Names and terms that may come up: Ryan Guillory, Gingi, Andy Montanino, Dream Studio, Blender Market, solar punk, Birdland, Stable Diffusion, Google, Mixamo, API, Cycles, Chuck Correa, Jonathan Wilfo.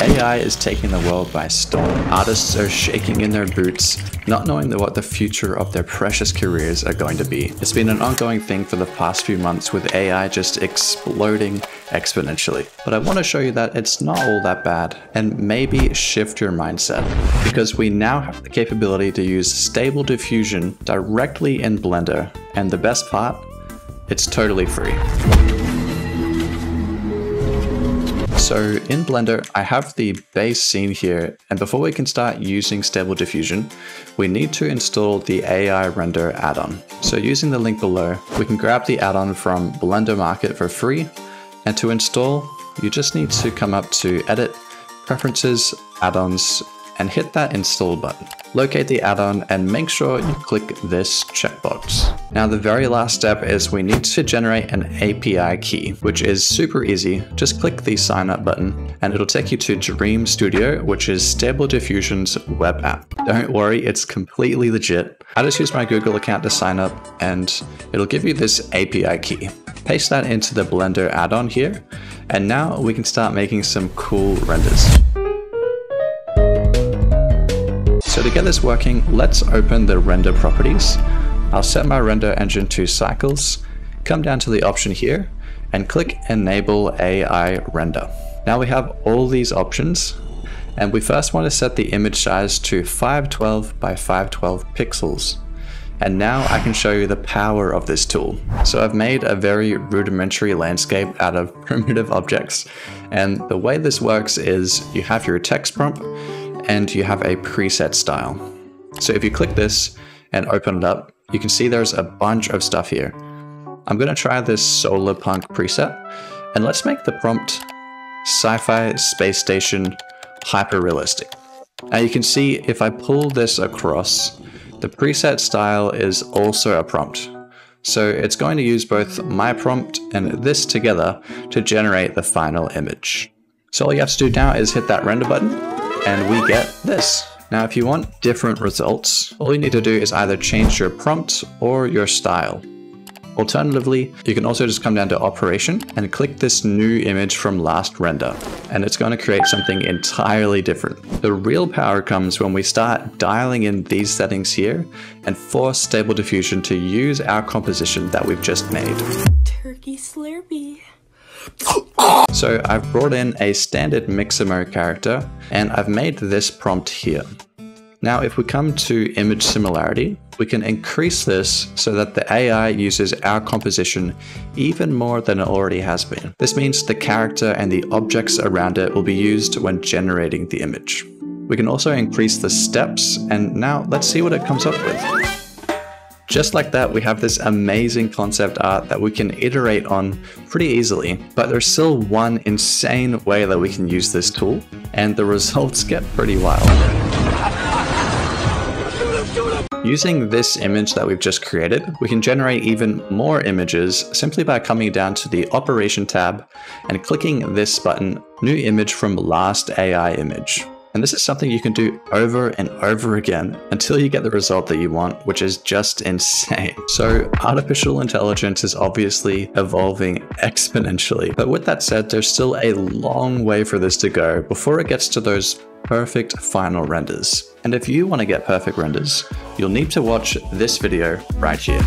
AI is taking the world by storm. Artists are shaking in their boots, not knowing what the future of their precious careers are going to be. It's been an ongoing thing for the past few months with AI just exploding exponentially. But I want to show you that it's not all that bad, and maybe shift your mindset, because we now have the capability to use Stable Diffusion directly in Blender. And the best part, it's totally free. So in Blender, I have the base scene here, and before we can start using Stable Diffusion, we need to install the AI Render add-on. So using the link below, we can grab the add-on from Blender Market for free, and to install, you just need to come up to Edit, Preferences, Add-ons, and hit that Install button. Locate the add-on and make sure you click this checkbox. Now the very last step is we need to generate an API key, which is super easy. Just click the sign up button and it'll take you to Dream Studio, which is Stable Diffusion's web app. Don't worry, it's completely legit. I just use my Google account to sign up and it'll give you this API key. Paste that into the Blender add-on here, and now we can start making some cool renders. So to get this working, let's open the render properties. I'll set my render engine to Cycles, come down to the option here, and click Enable AI Render. Now we have all these options, and we first want to set the image size to 512 by 512 pixels. And now I can show you the power of this tool. So I've made a very rudimentary landscape out of primitive objects, and the way this works is you have your text prompt, and you have a preset style. So if you click this and open it up, you can see there's a bunch of stuff here. I'm gonna try this solar punk preset, and let's make the prompt sci-fi space station hyper-realistic. Now you can see if I pull this across, the preset style is also a prompt. So it's going to use both my prompt and this together to generate the final image. So all you have to do now is hit that render button, and we get this. Now, if you want different results, all you need to do is either change your prompt or your style. Alternatively, you can also just come down to Operation and click this new image from last render, and it's going to create something entirely different. The real power comes when we start dialing in these settings here and force Stable Diffusion to use our composition that we've just made. Turkey Slurpee. So I've brought in a standard Mixamo character, and I've made this prompt here. Now if we come to image similarity, we can increase this so that the AI uses our composition even more than it already has been. This means the character and the objects around it will be used when generating the image. We can also increase the steps, and now let's see what it comes up with. Just like that, we have this amazing concept art that we can iterate on pretty easily, but there's still one insane way that we can use this tool, and the results get pretty wild. Using this image that we've just created, we can generate even more images simply by coming down to the Operation tab and clicking this button, New Image from Last AI Image. And this is something you can do over and over again until you get the result that you want, which is just insane. So artificial intelligence is obviously evolving exponentially. But with that said, there's still a long way for this to go before it gets to those perfect final renders. And if you want to get perfect renders, you'll need to watch this video right here.